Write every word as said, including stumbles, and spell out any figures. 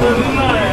Terima kasih.